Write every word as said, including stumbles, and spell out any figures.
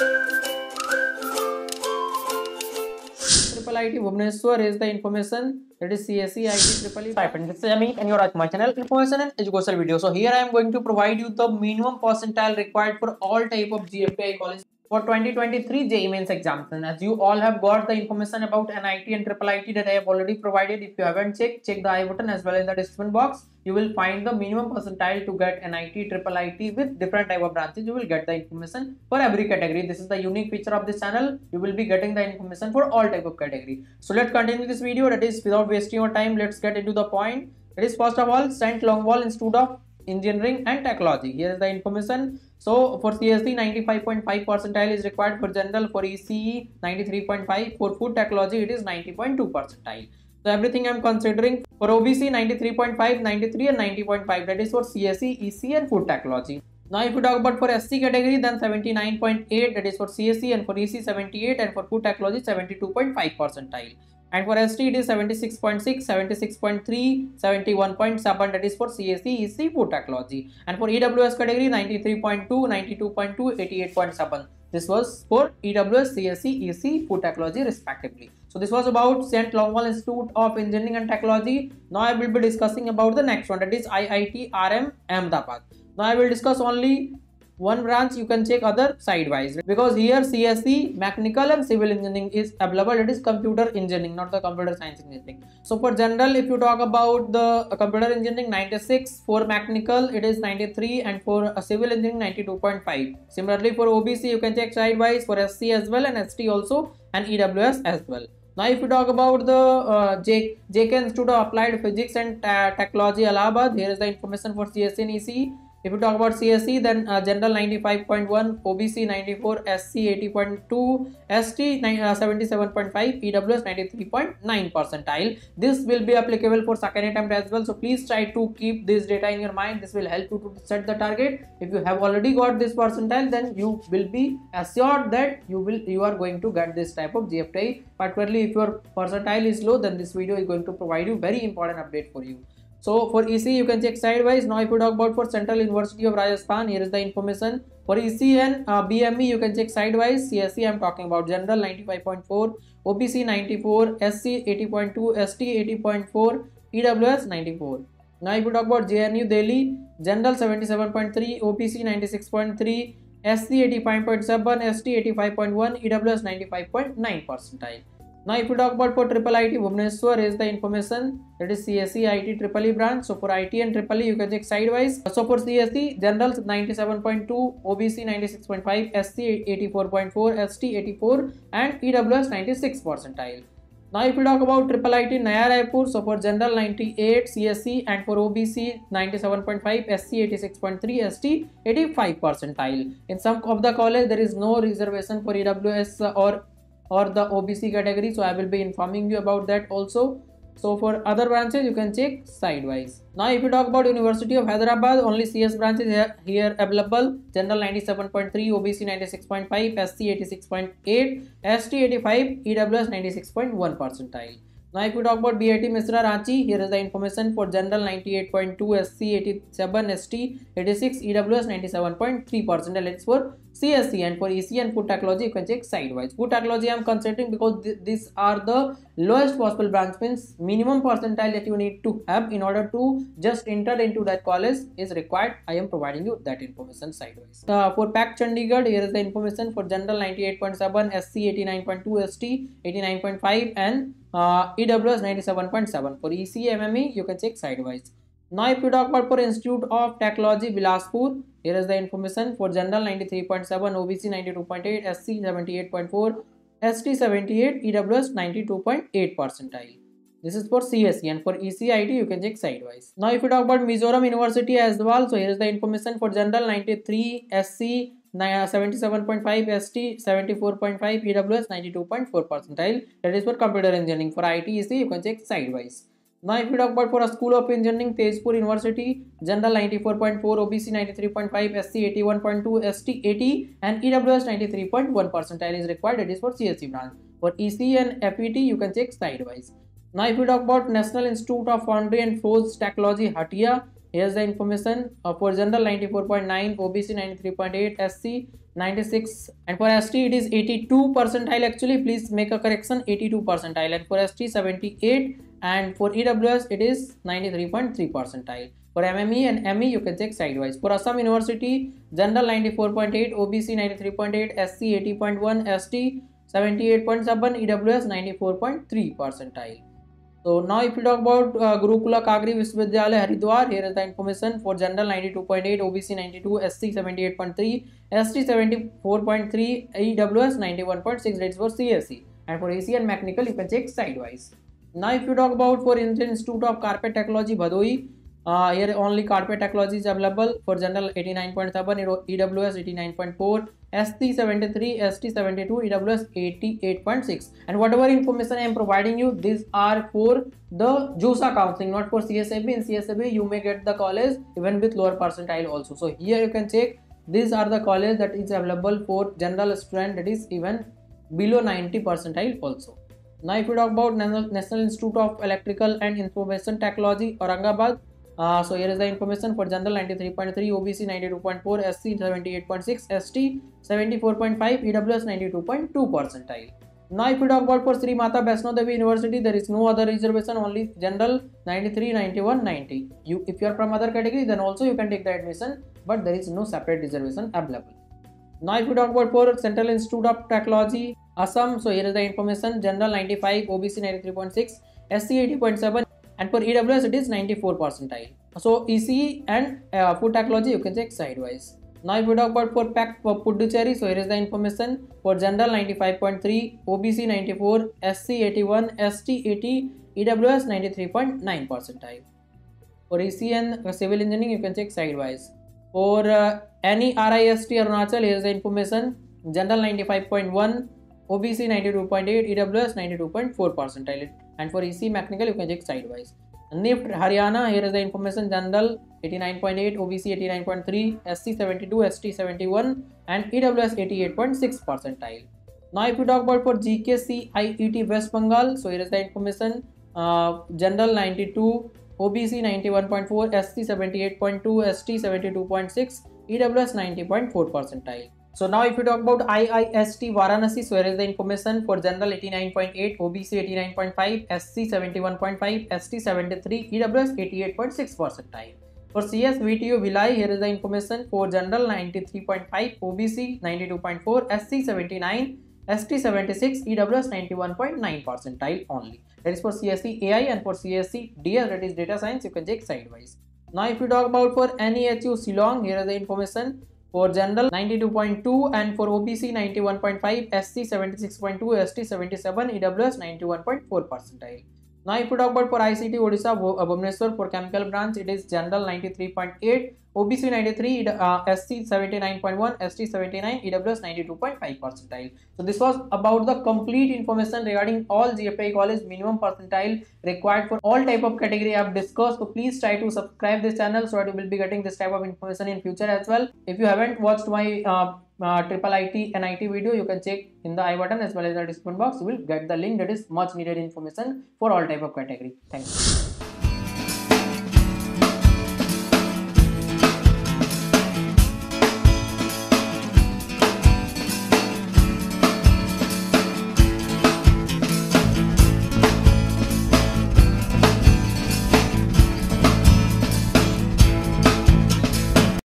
I I I T Bhubaneswar is the information, that is C S E I T triple E. This is Amit and you are at my channel Information and Educational Video. So here I am going to provide you the minimum percentile required for all type of G F P I colleges for twenty twenty-three J E E Mains exams. And as you all have got the information about N I T and triple I T that I have already provided, if you haven't checked, check the I button as well in the description box. You will find the minimum percentile to get N I T, triple I T with different type of branches. You will get the information for every category. This is the unique feature of this channel. You will be getting the information for all type of category. So let's continue this video. That is, without wasting your time, let's get into the point. That is, first of all, Sant Longowal Institute of Engineering and Technology. Here is the information. So for C S E, ninety-five point five percentile is required. For general, for E C E, ninety-three point five. For food technology, it is ninety point two percentile. So everything I am considering. For O B C, ninety-three point five, ninety-three and ninety point five. That is for C S E, E C E and food technology. Now if you talk about for S C category, then seventy-nine point eight. That is for C S E, and for E C E seventy-eight, and for food technology seventy-two point five percentile. And for S T, it is seventy-six point six, seventy-six point three, seventy-one point seven. That is for C S E, E C E, food technology. And for E W S category, ninety-three point two, ninety-two point two, eighty-eight point seven. This was for E W S, C S E, E C E, food technology respectively. So this was about Sant Longowal Institute of Engineering and Technology. Now I will be discussing about the next one, that is I I T R M Ahmedabad. Now I will discuss only one branch. You can check other sidewise, because here C S E, mechanical and civil engineering is available. It is computer engineering, not the computer science engineering. So for general, if you talk about the computer engineering, ninety-six, for mechanical it is ninety-three, and for civil engineering ninety-two point five. Similarly for O B C, you can check sidewise for S C as well, and S T also, and E W S as well. Now if you talk about the uh, J JK Institute of Applied Physics and uh, Technology, Allahabad, here is the information for C S E and E C E. If you talk about C S E, then uh, general ninety-five point one, O B C ninety-four, S C eighty point two, S T seventy-seven point five, E W S ninety-three point nine percentile. This will be applicable for second attempt as well. So please try to keep this data in your mind. This will help you to set the target. If you have already got this percentile, then you will be assured that you will you are going to get this type of G F P I. Particularly if your percentile is low, then this video is going to provide you very important update for you. So for E C, you can check sidewise. Now if you talk about for Central University of Rajasthan, here is the information. For E C and uh, B M E, you can check sidewise. C S E, I am talking about general ninety-five point four, O B C ninety-four, S C eighty point two, S T eighty point four, E W S ninety-four. Now if you talk about J N U Delhi, general seventy-seven point three, O B C ninety-six point three, S C eighty-five point seven, S T eighty-five point one, E W S ninety-five point nine percentile. Now if you talk about for triple I T, Bhubaneswar is the information, that is C S E, I T, triple E branch. So for I T and triple E, you can check sidewise. So for C S E, general ninety-seven point two, O B C ninety-six point five, S C eighty-four point four, S T eighty-four and E W S ninety-six percentile. Now if you talk about triple I T Nayaraipur, so for general ninety-eight, C S E, and for O B C ninety-seven point five, S C eighty-six point three, S T eighty-five percentile. In some of the college, there is no reservation for E W S or or the O B C category, so I will be informing you about that also. So for other branches, you can check sidewise. Now if you talk about University of Hyderabad, only C S branches here, here available. General ninety-seven point three, O B C ninety-six point five, S C eighty-six point eight, S T eighty-five, E W S ninety-six point one percentile. Now if you talk about B I T Mesra Ranchi, here is the information for general ninety-eight point two, S C eighty-seven, S T eighty-six, E W S ninety-seven point three percentile. It's for C S E, and for E C E and food technology, you can check sidewise. Food technology I am considering because th these are the lowest possible branch, means minimum percentile that you need to have in order to just enter into that college is required. I am providing you that information sidewise. Uh, for P A C Chandigarh, here is the information for general ninety-eight point seven, S C eighty-nine point two, S T eighty-nine point five and uh, E W S ninety-seven point seven. For E C E, M M E, you can check sidewise. Now if you talk about for Institute of Technology Vilaspur, here is the information for general ninety-three point seven, O B C ninety-two point eight, S C seventy-eight point four, S T seventy-eight, E W S ninety-two point eight percentile. This is for C S E, and for E C I T, you can check sidewise. Now if you talk about Mizoram University as well, so here is the information for general ninety-three, S C seventy-seven point five, S T seventy-four point five, E W S ninety-two point four percentile. That is for computer engineering. For I T, E C, you can check sidewise. Now if you talk about for a School of Engineering, Tezpur University, general ninety-four point four, O B C ninety-three point five, S C eighty-one point two, S T eighty and E W S ninety-three point one percentile is required. It is for C S E branch. For E C and F E T, you can check sidewise. Now if you talk about National Institute of Foundry and Forge Technology, Hatia, here is the information for general ninety-four point nine, O B C ninety-three point eight, S C ninety-six, and for S T it is eighty-two percentile actually, please make a correction, eighty-two percentile, and for S T seventy-eight, and for E W S it is ninety-three point three percentile. For M M E and M E you can check sidewise. For Assam University, General ninety-four point eight, O B C ninety-three point eight, S C eighty point one, S T seventy-eight point seven, E W S ninety-four point three percentile. So now if you talk about uh, Guru Kula Kagari Vishwavidyalaya Haridwar, here is the information for General ninety-two point eight, O B C ninety-two, S C seventy-eight point three, S T seventy-four point three, E W S ninety-one point six, rates for C S E, and for A C and Mechanical you can check sidewise. Now if you talk about for Indian Institute of Carpet Technology Bhadoi, uh, here only Carpet Technology is available. For General eighty-nine point seven, E W S eighty-nine point four, S T seventy-three, S T seventy-two, E W S eighty-eight point six, and whatever information I am providing you, these are for the JUSA counseling, not for C S A B. In C S A B you may get the college even with lower percentile also. So here you can check, these are the college that is available for general student, that is even below ninety percentile also. Now if you talk about National Institute of Electrical and Information Technology, Aurangabad, uh, so here is the information for General ninety-three point three, O B C ninety-two point four, S C seventy-eight point six, S T seventy-four point five, E W S ninety-two point two percentile. Now if you talk about for Sri Mata Vaishno Devi University, there is no other reservation, only General ninety-three, ninety-one, ninety. You, if you are from other category, then also you can take the admission, but there is no separate reservation available. Now if you talk about for Central Institute of Technology, Assam, so here is the information, General ninety-five, O B C ninety-three point six, S C eighty point seven, and for E W S it is ninety-four percentile. So E C E and uh, food technology you can check sidewise. Now if we talk about for P A C for Puducherry, so here is the information for General ninety-five point three, O B C ninety-four, S C eighty-one, S T eighty, E W S ninety-three point nine percentile. For E C and uh, civil engineering you can check sidewise. For uh, N E R I S T Arunachal, here is the information, General ninety-five point one, O B C ninety-two point eight, E W S ninety-two point four percentile, and for E C Mechanical you can check sidewise. NIFT Haryana, here is the information, General eighty-nine point eight, O B C eighty-nine point three, S C seventy-two, S T seventy-one, and E W S eighty-eight point six percentile. Now if you talk about for G K C I I T West Bengal, so here is the information, uh, General ninety-two, O B C ninety-one point four, S C seventy-eight point two, S T seventy-two point six, E W S ninety point four percentile. So now if you talk about I I I T Varanasi, so here is the information for General eighty-nine point eight, O B C eighty-nine point five, S C seventy-one point five, S T seventy-three, E W S eighty-eight point six percentile. For C S V T U Vilay, here is the information for General ninety-three point five, O B C ninety-two point four, S C seventy-nine, S T seventy-six, E W S ninety-one point nine percentile only. That is for C S E A I, and for C S E D S, that is data science, you can check sidewise. Now if you talk about for N E H U Shillong, here is the information for General ninety-two point two, and for O B C ninety-one point five, S C seventy-six point two, S T seventy-seven, E W S ninety-one point four percentile. Now if you talk about for I C T Odisha Bhubaneswar, for chemical branch, it is General ninety-three point eight, O B C ninety-three, uh, S C seventy-nine point one, S T seventy-nine, E W S ninety-two point five percentile. So this was about the complete information regarding all G F I college minimum percentile required for all type of category I have discussed. So please try to subscribe this channel so that you will be getting this type of information in future as well. If you haven't watched my uh, uh, I I I T and I T video, you can check in the I button as well as the description box. You will get the link, that is much needed information for all type of category. Thanks.